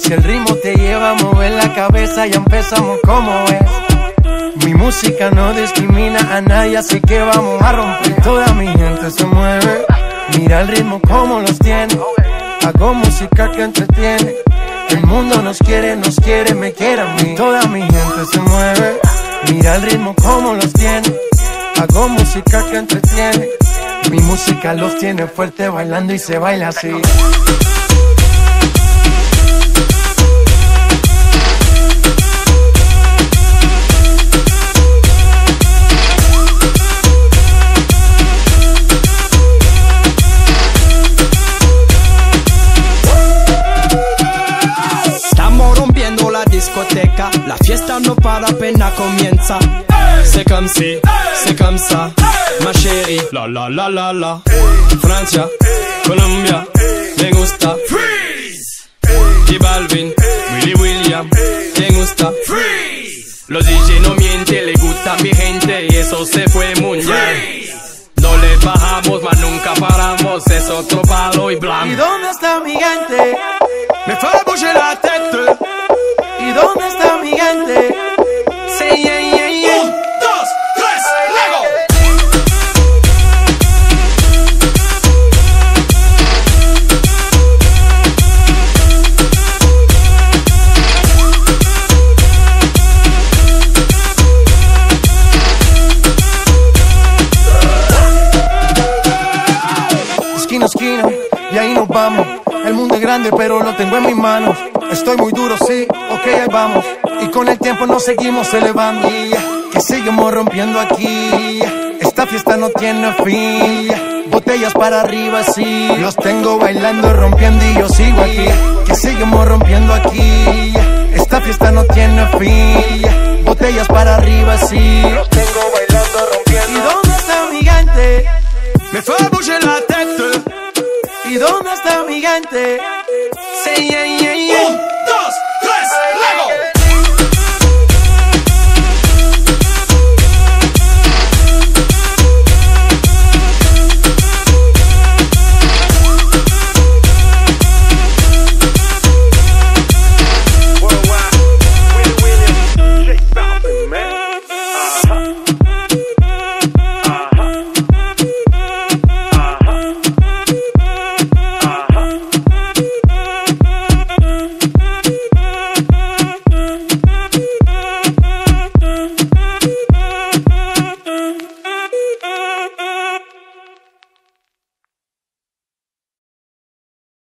Si el ritmo te lleva a mover la cabeza, ya empezamos como es. Mi música no discrimina a nadie, así que vamos a romper. Toda mi gente se mueve, mira el ritmo como los tiene. Hago música que entretiene. El mundo nos quiere, me quiere a mí. Toda mi gente se mueve, mira el ritmo como los tiene. Hago música que entretiene. Mi música los tiene fuerte bailando y se baila así. La fiesta no para apenas comienza. C'est comme si, c'est comme ça, ma chérie. La la la la la. Francia, Colombia, me gusta. Freeze. J. Balvin, Willy William, me gusta. Freeze. Los DJ no mienten, le gusta mi gente y eso se fue mundial. No le bajamos, mas nunca paramos, es otro palo y blanco. ¿Y dónde está mi gente? Me fue a bouger la tête. ¿Y dónde está mi gente? Sí, yeah, yeah, yeah. 1, 2, 3, ¡Lego! Esquina, esquina, y ahí nos vamos. El mundo es grande, pero lo tengo en mis manos. Estoy muy duro, sí, ok, ahí vamos. Y con el tiempo nos seguimos elevando. Que seguimos rompiendo aquí. Esta fiesta no tiene fin. Botellas para arriba, sí. Los tengo bailando, rompiendo y yo sigo aquí. Que seguimos rompiendo aquí. Esta fiesta no tiene fin. Botellas para arriba, sí. Los tengo bailando, rompiendo. ¿Y dónde está mi gente? Me fue a bouger la tête. ¿Y dónde está mi gente? Sí, yeah, yeah.